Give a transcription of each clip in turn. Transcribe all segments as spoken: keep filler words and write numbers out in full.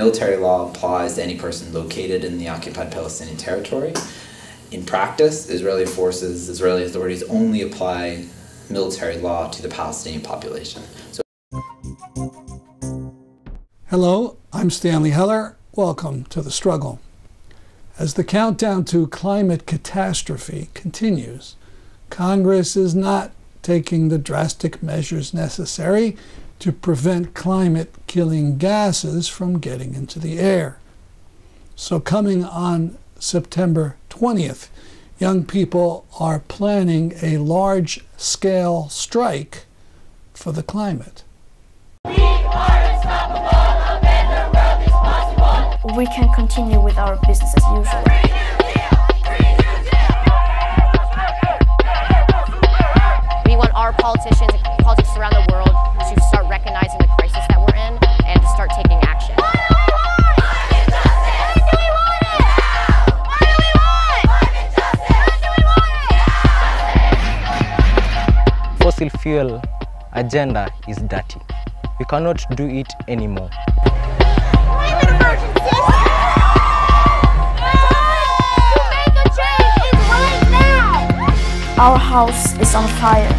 military law applies to any person located in the occupied Palestinian territory. In practice, Israeli forces, Israeli authorities only apply military law to the Palestinian population. So Hello, I'm Stanley Heller. Welcome to The Struggle. As the countdown to climate catastrophe continues, Congress is not taking the drastic measures necessary to prevent climate-killing gases from getting into the air. So coming on September twentieth, young people are planning a large-scale strike for the climate. We are unstoppable, a better world is possible. We can continue with our business as usual. We want our politicians and politics around the world to start recognizing the crisis that we're in and to start taking action. Fossil fuel agenda is dirty. We cannot do it anymore. I'm an emergency! To make a change right now! Our house is on fire.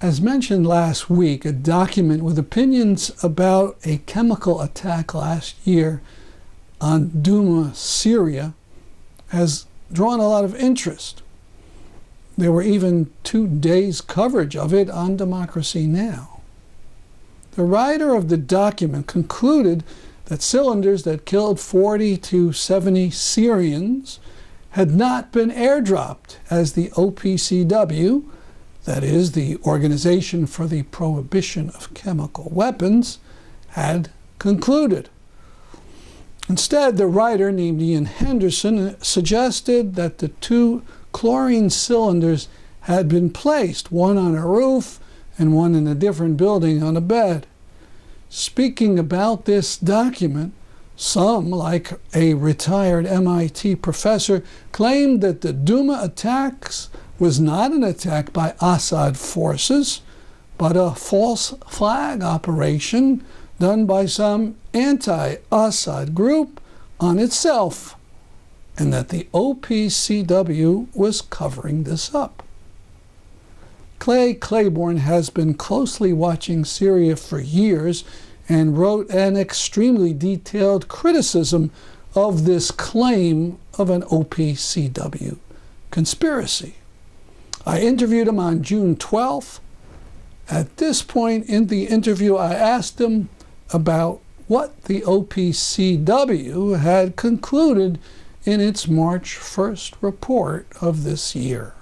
As mentioned last week, a document with opinions about a chemical attack last year on Douma, Syria, has drawn a lot of interest. There were even two days' coverage of it on Democracy Now! The writer of the document concluded that cylinders that killed forty to seventy Syrians had not been airdropped, as the O P C W, that is, the Organization for the Prohibition of Chemical Weapons, had concluded. Instead, the writer named Ian Henderson suggested that the two chlorine cylinders had been placed, one on a roof and one in a different building on a bed. Speaking about this document, some, like a retired M I T professor, claimed that the Douma attacks was not an attack by Assad forces, but a false flag operation done by some anti-Assad group on itself, and that the O P C W was covering this up. Clay Claiborne has been closely watching Syria for years and wrote an extremely detailed criticism of this claim of an O P C W conspiracy. I interviewed him on June twelfth. At this point in the interview, I asked him about what the O P C W had concluded in its March first report of this year.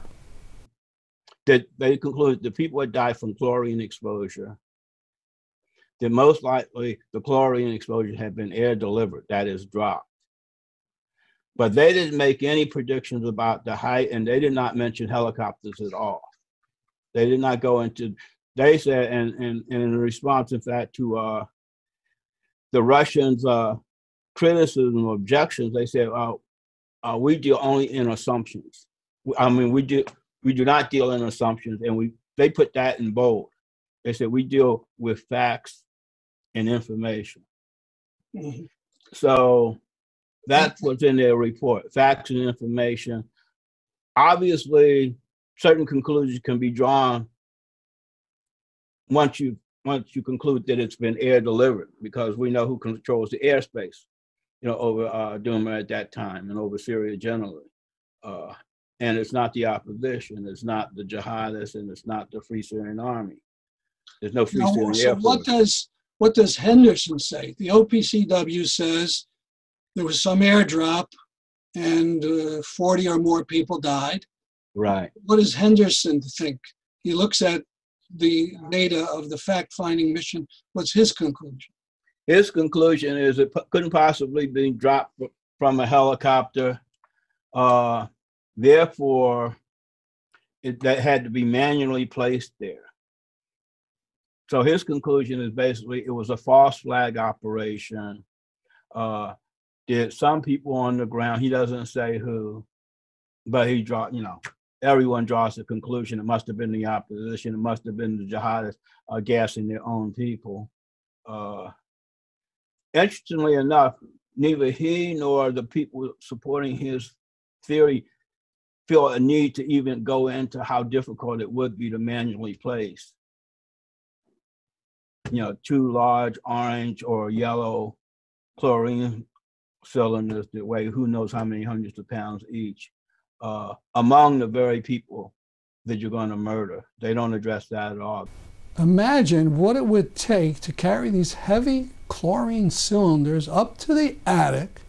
That they concluded the people would die from chlorine exposure. That most likely the chlorine exposure had been air delivered, that is, dropped. But they didn't make any predictions about the height, and they did not mention helicopters at all. They did not go into, they said, and, and, and in response, in fact, to uh, the Russians' uh, criticism or objections, they said, oh, uh, we deal only in assumptions. I mean, we do, we do not deal in assumptions, and we they put that in bold. They said, we deal with facts and information. Mm-hmm. So that's what's in their report, facts and information. Obviously, certain conclusions can be drawn once you once you conclude that it's been air delivered, because we know who controls the airspace, you know, over uh, Douma at that time and over Syria generally. Uh, and it's not the opposition, it's not the jihadists, and it's not the Free Syrian Army. There's no Free no, Syrian so Air what Force. Does, what does Henderson say? The O P C W says there was some airdrop and uh, forty or more people died. Right. What does Henderson think? He looks at the data of the fact-finding mission. What's his conclusion? His conclusion is it couldn't possibly be dropped from a helicopter. Uh, therefore, it, that had to be manually placed there. So his conclusion is basically it was a false flag operation. Uh, did some people on the ground, he doesn't say who, but he draw, you know, everyone draws the conclusion it must have been the opposition, it must have been the jihadists uh, gassing their own people. Uh, interestingly enough, neither he nor the people supporting his theory feel a need to even go into how difficult it would be to manually place, you know, two large orange or yellow chlorine cylinders that weigh who knows how many hundreds of pounds each, uh, among the very people that you're going to murder. They don't address that at all. Imagine what it would take to carry these heavy chlorine cylinders up to the attic,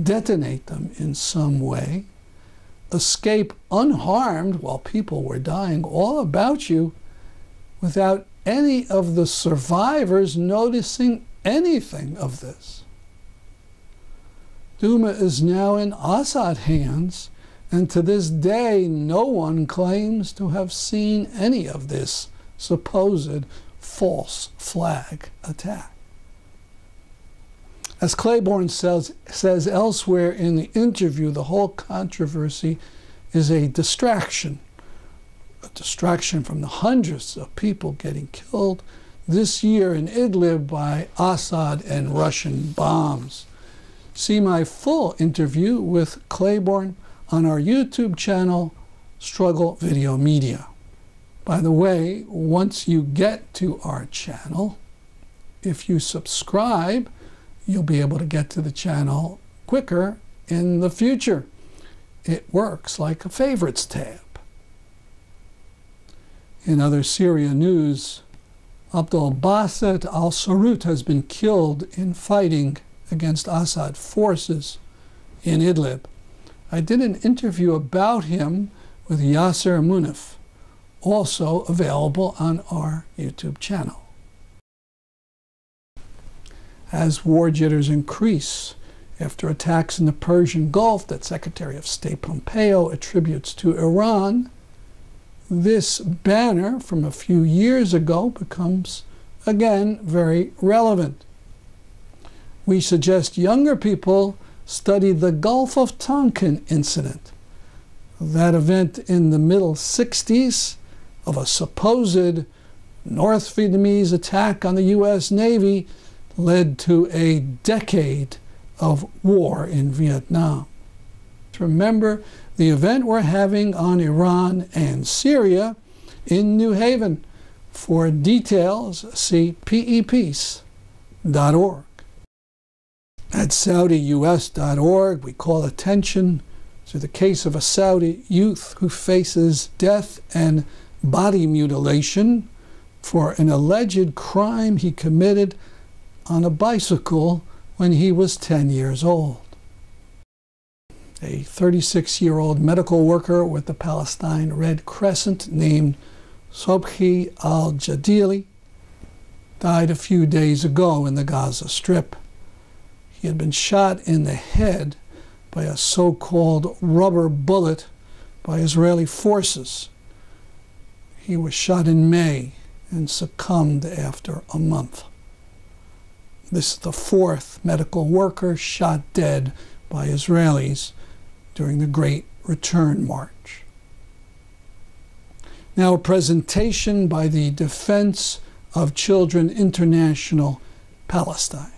detonate them in some way, escape unharmed while people were dying all about you without any of the survivors noticing anything of this. Douma is now in Assad hands, and to this day no one claims to have seen any of this supposed false flag attack. As Claiborne says, says elsewhere in the interview, the whole controversy is a distraction, a distraction from the hundreds of people getting killed this year in Idlib by Assad and Russian bombs. See my full interview with Claiborne on our YouTube channel, Struggle Video Media. By the way, once you get to our channel, if you subscribe, you'll be able to get to the channel quicker in the future. It works like a favorites tab. In other Syria news, Abdelbaset al-Sarout has been killed in fighting against Assad forces in Idlib. I did an interview about him with Yasser Munif, also available on our YouTube channel. As war jitters increase after attacks in the Persian Gulf that Secretary of State Pompeo attributes to Iran, this banner from a few years ago becomes again very relevant. We suggest younger people study the Gulf of Tonkin incident, that event in the middle sixties of a supposed North Vietnamese attack on the U S Navy led to a decade of war in Vietnam. Remember the event we're having on Iran and Syria in New Haven. For details, see P E peace dot org. At Saudi U S dot org, we call attention to the case of a Saudi youth who faces death and body mutilation for an alleged crime he committed on a bicycle when he was ten years old. A thirty-six-year-old medical worker with the Palestine Red Crescent named Sobhi Al-Jadili died a few days ago in the Gaza Strip. He had been shot in the head by a so-called rubber bullet by Israeli forces. He was shot in May and succumbed after a month. This is the fourth medical worker shot dead by Israelis during the Great Return March. Now a presentation by the Defense of Children International Palestine.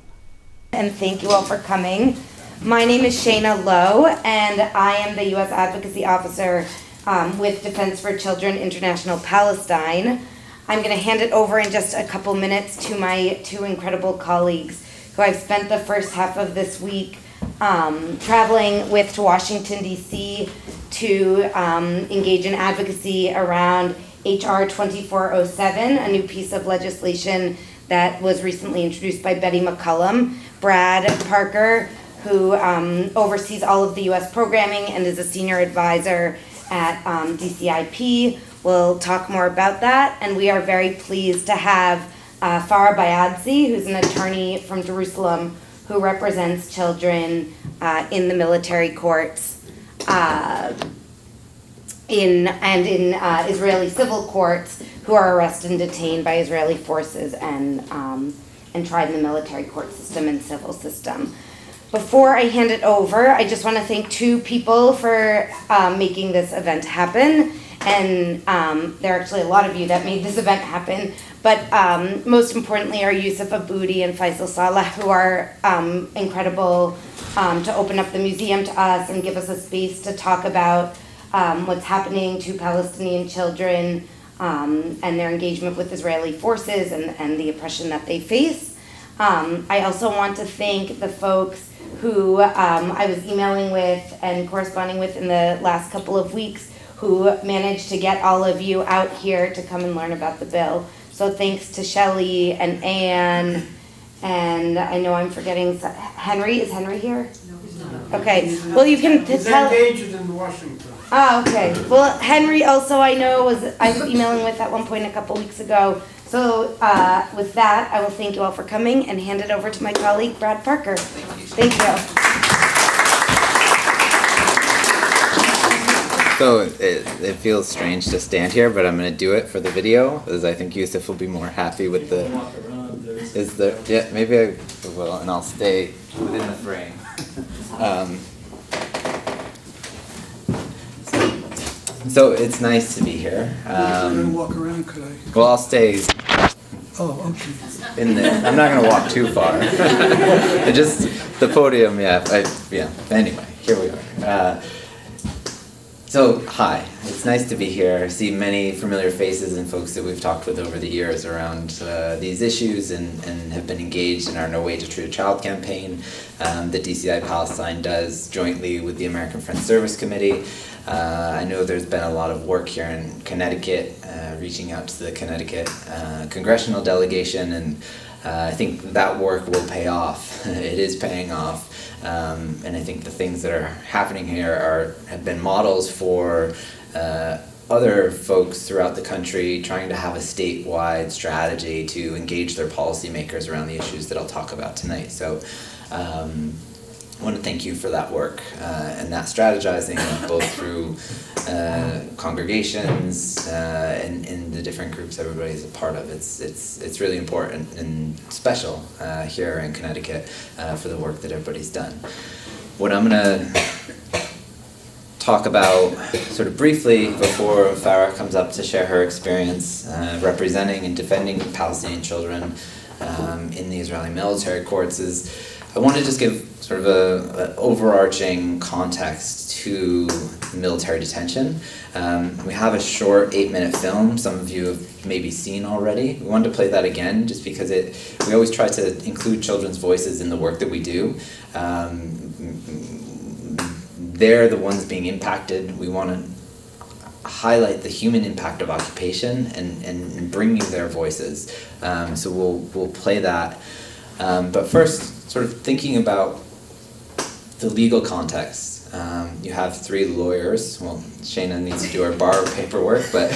And thank you all for coming. My name is Shayna Lowe, and I am the U S Advocacy Officer um, with Defense for Children International Palestine. I'm going to hand it over in just a couple minutes to my two incredible colleagues who I've spent the first half of this week um, traveling with to Washington, D C to um, engage in advocacy around H R twenty-four oh seven, a new piece of legislation that was recently introduced by Betty McCollum. Brad Parker, who um, oversees all of the U S programming and is a senior advisor at um, D C I P. We'll talk more about that. And we are very pleased to have uh, Farah Bayadzi, who's an attorney from Jerusalem who represents children uh, in the military courts uh, in and in uh, Israeli civil courts who are arrested and detained by Israeli forces and, um, and tried in the military court system and civil system. Before I hand it over, I just want to thank two people for um, making this event happen. And um, there are actually a lot of you that made this event happen. But um, most importantly are Yusuf Aboudi and Faisal Saleh, who are um, incredible um, to open up the museum to us and give us a space to talk about um, what's happening to Palestinian children um, and their engagement with Israeli forces and, and the oppression that they face. Um, I also want to thank the folks who um, I was emailing with and corresponding with in the last couple of weeks who managed to get all of you out here to come and learn about the bill. So thanks to Shelley and Anne, and I know I'm forgetting, Henry, is Henry here? No, he's not. Okay, he's well you can he's tell- He's engaged in Washington. Oh, okay. Well, Henry also I know was, I was emailing with at one point a couple weeks ago. So uh, with that, I will thank you all for coming and hand it over to my colleague, Brad Parker. Thank you. Thank you. So it, it feels strange to stand here, but I'm going to do it for the video, as I think Yusuf will be more happy with the, is the, yeah, maybe I will, and I'll stay within the frame. Um, So it's nice to be here. Um, I'm going to walk around, could I? Well, I'll stay. Oh, okay. In the, I'm not going to walk too far. Just the podium, yeah. I, yeah. Anyway, here we are. Uh, so, hi. It's nice to be here. I see many familiar faces and folks that we've talked with over the years around uh, these issues and, and have been engaged in our No Way to Treat a Child campaign um, that D C I Palestine does jointly with the American Friends Service Committee. Uh, I know there's been a lot of work here in Connecticut, uh, reaching out to the Connecticut uh, congressional delegation, and uh, I think that work will pay off. It is paying off, um, and I think the things that are happening here are have been models for uh, other folks throughout the country trying to have a statewide strategy to engage their policymakers around the issues that I'll talk about tonight. So. Um, I want to thank you for that work uh, and that strategizing, both through uh, congregations uh, and in the different groups everybody's a part of. It's it's it's really important and special uh, here in Connecticut uh, for the work that everybody's done. What I'm gonna talk about sort of briefly before Farah comes up to share her experience uh, representing and defending Palestinian children um, in the Israeli military courts is. I want to just give sort of a, a overarching context to military detention. Um, we have a short eight-minute film. Some of you have maybe seen already. We wanted to play that again just because it. We always try to include children's voices in the work that we do. Um, they're the ones being impacted. We want to highlight the human impact of occupation and and bring you their voices. Um, so we'll we'll play that. Um, but first. Sort of thinking about the legal context. Um, you have three lawyers. Well, Shayna needs to do our bar paperwork, but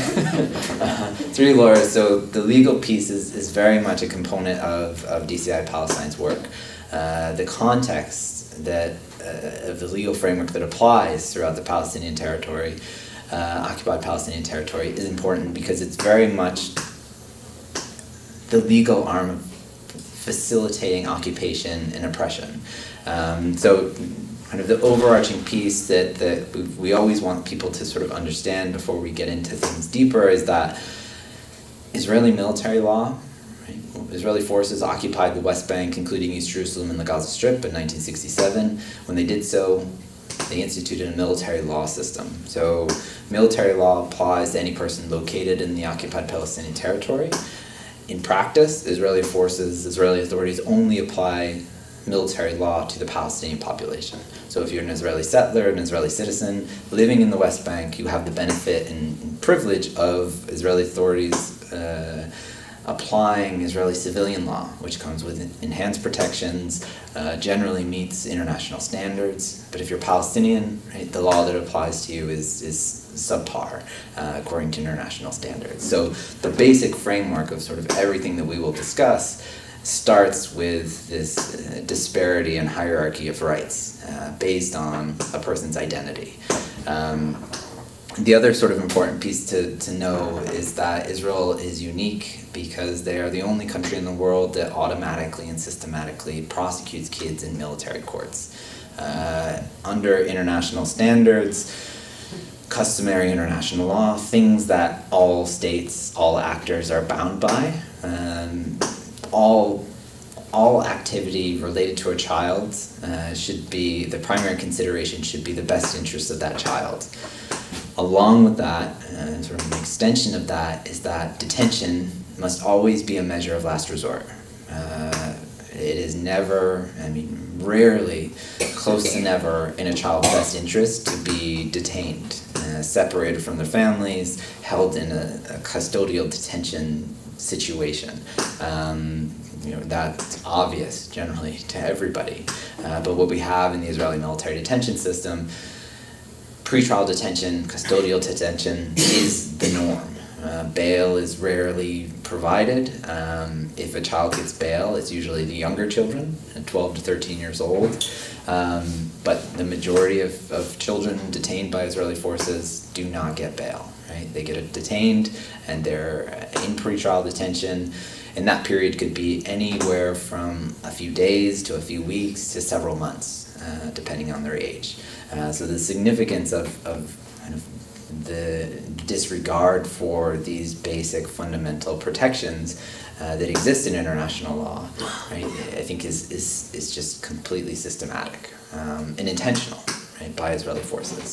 uh, three lawyers. So the legal piece is, is very much a component of, of D C I Palestine's work. Uh, the context that, uh, of the legal framework that applies throughout the Palestinian territory, uh, occupied Palestinian territory, is important because it's very much the legal arm of facilitating occupation and oppression. Um, so kind of the overarching piece that, that we, we always want people to sort of understand before we get into things deeper is that Israeli military law, right? Israeli forces occupied the West Bank, including East Jerusalem and the Gaza Strip in nineteen sixty-seven. When they did so, they instituted a military law system. So military law applies to any person located in the occupied Palestinian territory. In practice, Israeli forces, Israeli authorities only apply military law to the Palestinian population. So if you're an Israeli settler, an Israeli citizen, living in the West Bank, you have the benefit and privilege of Israeli authorities' uh, applying Israeli civilian law, which comes with enhanced protections, uh, generally meets international standards. But if you're Palestinian, right, the law that applies to you is, is subpar uh, according to international standards. So the basic framework of sort of everything that we will discuss starts with this uh, disparity and hierarchy of rights uh, based on a person's identity. Um, The other sort of important piece to, to know is that Israel is unique because they are the only country in the world that automatically and systematically prosecutes kids in military courts. Uh, under international standards, customary international law, things that all states, all actors are bound by, um, all All activity related to a child uh, should be, the primary consideration should be the best interest of that child. Along with that, and uh, sort of an extension of that, is that detention must always be a measure of last resort. Uh, it is never, I mean, rarely, close to never in a child's best interest to be detained, uh, separated from their families, held in a, a custodial detention situation. Um, You know, that's obvious generally to everybody. Uh, but what we have in the Israeli military detention system, pretrial detention, custodial detention is the norm. Uh, bail is rarely provided. Um, if a child gets bail, it's usually the younger children, twelve to thirteen years old. Um, but the majority of, of children detained by Israeli forces do not get bail. Right? They get detained and they're in pretrial detention. And that period could be anywhere from a few days to a few weeks to several months, uh, depending on their age. Uh, so the significance of, of kind of the disregard for these basic fundamental protections uh, that exist in international law, right, I think is, is, is just completely systematic um, and intentional, right, by Israeli forces.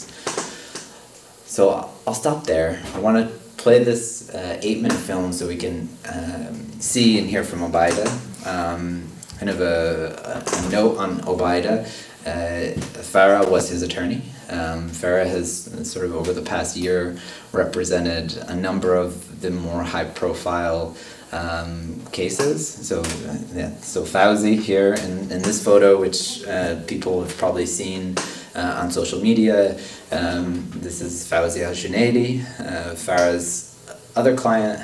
So I'll stop there. I want to play this uh, eight-minute film so we can um, see and hear from Obaida. Um, kind of a, a note on Obaida. Uh, Farah was his attorney. Um, Farah has sort of over the past year represented a number of the more high-profile um, cases. So, uh, yeah. So Fawzi here in, in this photo, which uh, people have probably seen Uh, on social media. Um, this is Fawzi Al-Jadili, uh, Farah's other client,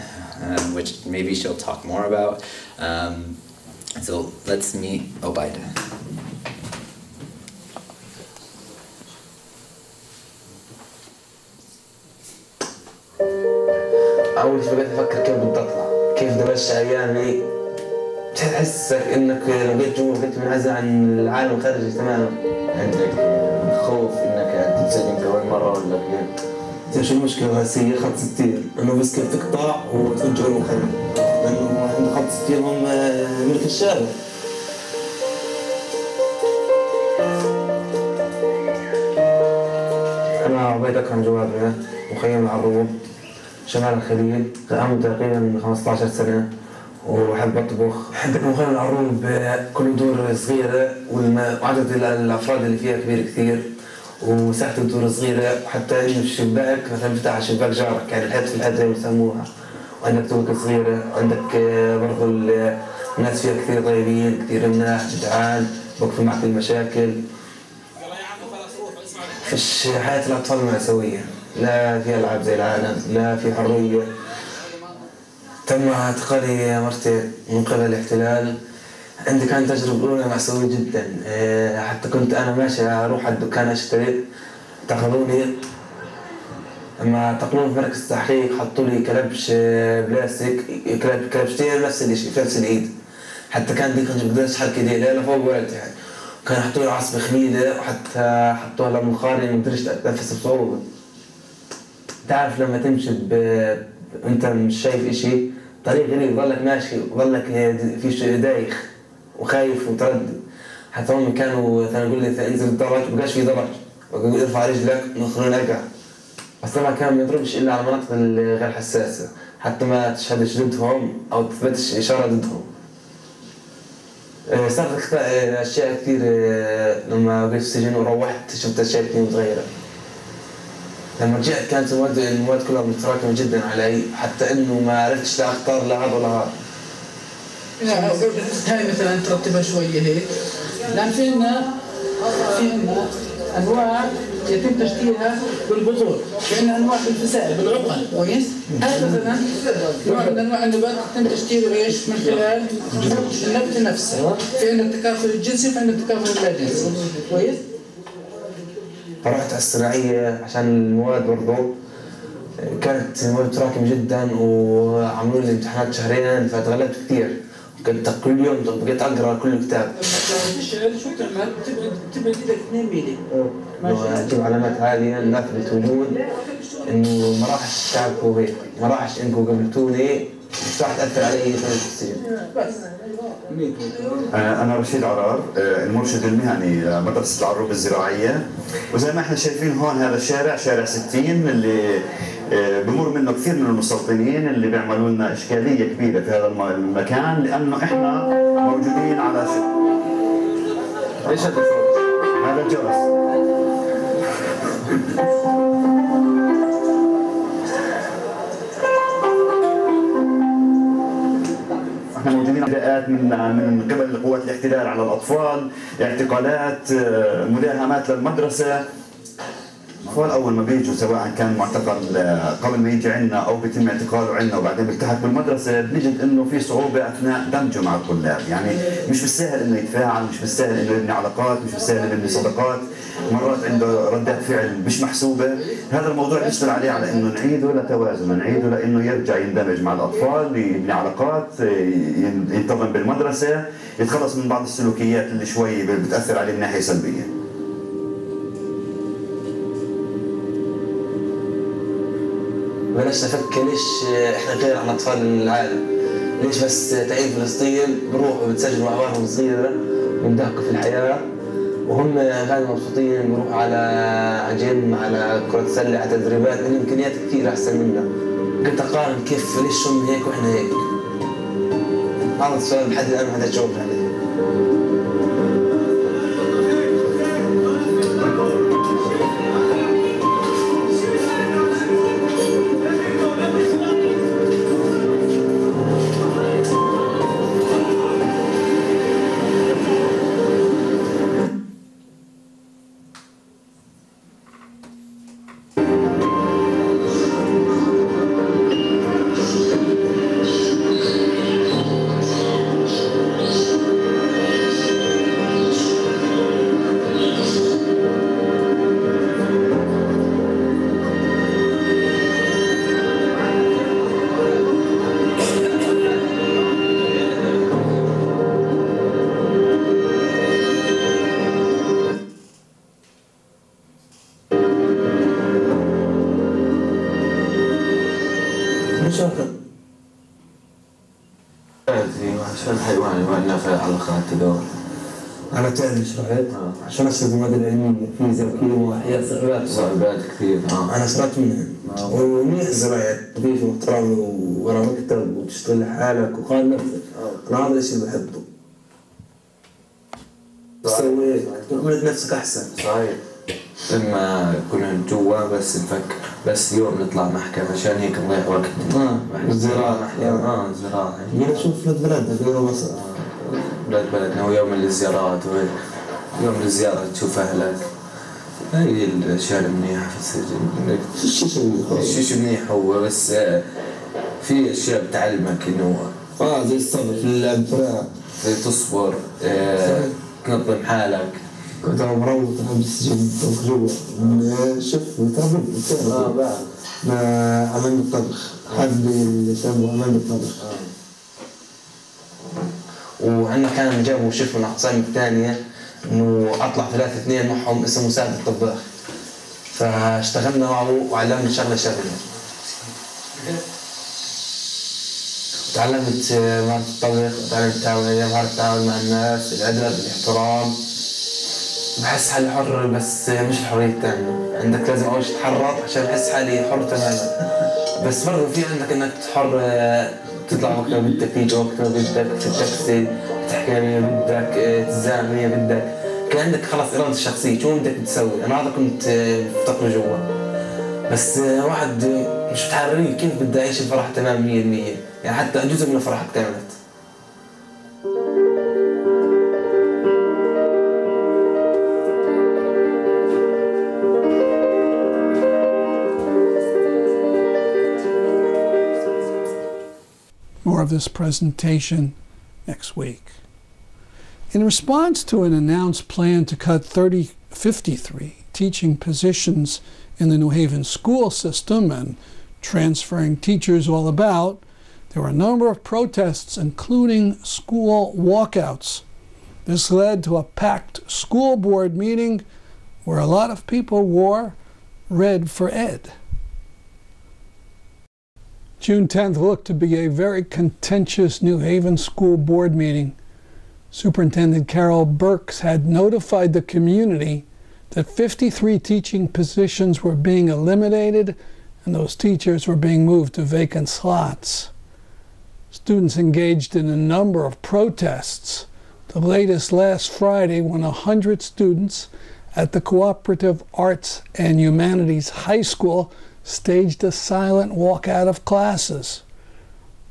um, which maybe she'll talk more about. Um, so let's meet Obaida. أول فكرة تفكر كيف بتطلع، كيف تمشي أيامي، تحس إنك بقيت جوا بقيت منعزل عن العالم الخارجي تماماً. عندك خوف انك تتسجن كمان مره ولا اثنين. مش المشكله هسه خط ستين انه بس كيف تقطع وتفجر المخيم لانه عند خط ستين هم ملك الشارع. انا عبيد اكرم جوابنا مخيم العروب شمال الخليل عمري تقريبا خمسطعش سنه وأحب أطبخ. عندك مخيم العروب كل دور صغيرة وعدد الأفراد اللي فيها كبير كثير وساحة الدور صغيرة وحتى إنه الشباك مثلا بتاع شباك جارك يعني الهدف الأدرى يسموها وعندك توكة صغيرة وعندك برضه الناس فيها كثير طيبين كثير مناح جدعان بوقفوا معك المشاكل. فيش حياة الأطفال مأساوية لا في ألعاب زي العالم لا في حرية. تم اعتقالي مرتي من قبل الاحتلال. عندي كانت تجربة أولى مأساوية جدا، حتى كنت أنا ماشي أروح على الدكان أشتري اعتقلوني. لما اعتقلوني في مركز التحقيق حطوا لي كلبش بلاستيك كلبشتين نفس الشيء في نفس الإيد. حتى كان ديك ما بقدرش أحرك إيدي لا لفوق ولا تحت. كان حطوا لي عصبة خميلة وحتى حطوها لمنخاري ما قدرتش أتنفس بصعوبة. تعرف لما تمشي ب انت مش شايف اشي طريق غريب ظلك ماشي وظلك في دايخ وخايف ومتردد حتى هم كانوا مثلا يقول لي انزل الدرج مبقاش في درج ارفع رجلك يخلوني اقع بس طبعا كان ما يضربش الا على المناطق الغير حساسه حتى ما تشهدش ضدهم او تثبتش اشاره ضدهم. صارت اشياء كثير لما وقفت في السجن وروحت شفت اشياء كثير متغيره. لما جاء كانت المواد المواد كلها متراكمه جدا علي حتى انه ما عرفتش لا اختار لا هذا ولا هذا. لا هاي مثلا ترتبها شويه هيك، لان في عندنا في عندنا انواع يتم تشتيرها بالبذور، في عندنا انواع بالفسائل بالعقل كويس؟ هذا مثلا نوع من انواع النبات يتم تشتيره ايش؟ من خلال النبت نفسه، في عندنا التكافل الجنسي وفي عندنا التكافل اللا جنسي كويس؟ رحت على الصناعية عشان المواد برضو كانت المواد متراكمة جدا وعملوا لي امتحانات شهرين فتغلبت كثير وكنت كل يوم بقيت اقرا كل كتاب. الشعر شو تعمل؟ تبعد ايدك اثنين ميلي. اجيب علامات عالية نثبت وجود انه ما راحش تعبكوا هيك، ما راحش انكم قبلتوني راح تاثر علي في السجن. بس انا رشيد عرار المرشد المهني مدرسه العروبه الزراعيه، وزي ما احنا شايفين هون هذا الشارع شارع ستين اللي بمر منه كثير من المستوطنين اللي بيعملوا لنا اشكاليه كبيره في هذا المكان لانه احنا موجودين على ايش هذا الصوت؟ هذا الجرس. احنا موجودين ابتلاءات من من قبل قوات الاحتلال على الاطفال، اعتقالات، مداهمات للمدرسه. الاطفال اول ما بيجوا سواء كان معتقل قبل ما يجي عندنا او بيتم اعتقاله عندنا وبعدين بيلتحق بالمدرسه، بنجد انه في صعوبه اثناء دمجه مع الطلاب، يعني مش بالسهل انه يتفاعل، مش بالسهل انه يبني علاقات، مش بالسهل انه يبني صداقات، مرات عنده ردات فعل مش محسوبه، هذا الموضوع نشتغل عليه على انه نعيده لتوازنه، نعيده لانه يرجع يندمج مع الاطفال، يبني علاقات، ينتظم بالمدرسه، يتخلص من بعض السلوكيات اللي شوي بتاثر عليه من ناحيه سلبيه. بلاش نفكر ليش احنا غير عن اطفال العالم، ليش بس تعيين فلسطين بروحوا بتسجلوا مع بعضهم صغيره ويندهكوا في الحياه وهم غير مبسوطين، بروحوا على جيم على كره سله على تدريبات، الامكانيات كثير احسن منا. كنت اقارن كيف ليش هم هيك واحنا هيك؟ هذا السؤال لحد الان ما حدا جاوب عليه. عشان أشتغل المواد العلمية في زراعية وأحياء صعوبات صعوبات كثير. آه. أنا صرت منها آه. ومنيح الزراعة نظيفة ومحترمة وورا مكتب وتشتغل لحالك وقال نفسك آه. أنا هذا الشيء اللي بحبه. تسوي تعمل نفسك أحسن. صحيح. لما كنا جوا بس نفكر بس اليوم نطلع محكمة عشان هيك نضيع وقت. آه. الزراعة أحيانا. آه الزراعة. بدنا نشوف بلاد بلدنا بدنا مصر. بلاد بلدنا ويوم الزيارات وهيك. يوم الزيارة تشوف أهلك هاي الأشياء المنيحة في السجن. الشيء منيح هو بس في أشياء بتعلمك إنه آه زي الصبر الأمثلة تصبر آه تنظم حالك. كنت أنا مروض أنا بالسجن جوا شفت تعبت آه بعد ما عملنا الطبخ حد اللي سابوا عملنا الطبخ وعندنا كان جابوا شفوا الأقسام الثانية انه اطلع ثلاثة اثنين معهم اسمه مساعد الطباخ. فاشتغلنا معه وعلمنا شغله شغله. تعلمت مهارة الطبخ وتعلمت التعاون مهارة التعاون مع الناس، الادب، الاحترام. بحس حالي حر بس مش الحرية التامة، عندك لازم اول شيء تتحرك عشان احس حالي حر تماما. بس برضه في عندك انك حر تطلع وقت ما بدك، تيجي وقت ما بدك، في التاكسي تحكي مين بدك، تزعل مين بدك، كان عندك خلاص إرادة شخصية، شو بدك تسوي؟ أنا هذا كنت مفتقر جوا، بس واحد مش متحررين كيف بدي أعيش الفرح تمام مية بالمية يعني حتى جزء من الفرح كانت. More of this presentation next week. In response to an announced plan to cut thirty, fifty-three teaching positions in the New Haven school system and transferring teachers all about, there were a number of protests, including school walkouts. This led to a packed school board meeting where a lot of people wore red for ed. June tenth looked to be a very contentious New Haven school board meeting. Superintendent Carol Burks had notified the community that fifty-three teaching positions were being eliminated and those teachers were being moved to vacant slots. Students engaged in a number of protests, the latest last Friday when one hundred students at the Cooperative Arts and Humanities High School staged a silent walkout of classes.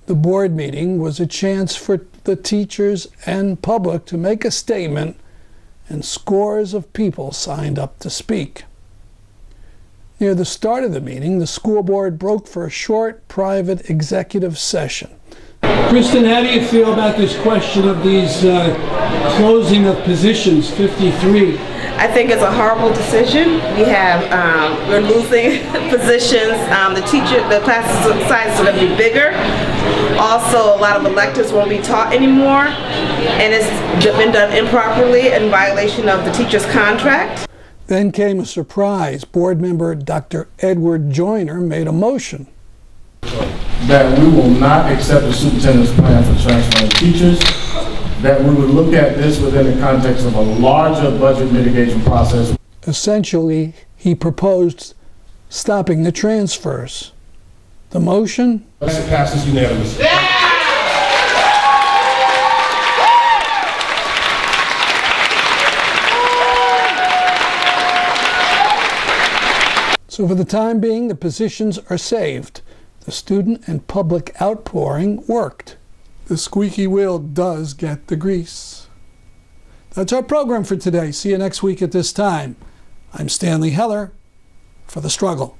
The board meeting was a chance for the teachers and public to make a statement, and scores of people signed up to speak. Near the start of the meeting, the school board broke for a short private executive session. Kristen, how do you feel about this question of these uh, closing of positions, fifty-three? I think it's a horrible decision. We have um, we're losing positions. Um, the teacher, the class sizes are going to be bigger. Also, a lot of electives won't be taught anymore, and it's been done improperly in violation of the teacher's contract. Then came a surprise. Board member Doctor Edward Joyner made a motion that we will not accept the superintendent's plan for transferring teachers, that we would look at this within the context of a larger budget mitigation process. Essentially, he proposed stopping the transfers. The motion? It passes unanimously. Yeah! So for the time being, the positions are saved. The student and public outpouring worked. The squeaky wheel does get the grease. That's our program for today. See you next week at this time. I'm Stanley Heller for The Struggle.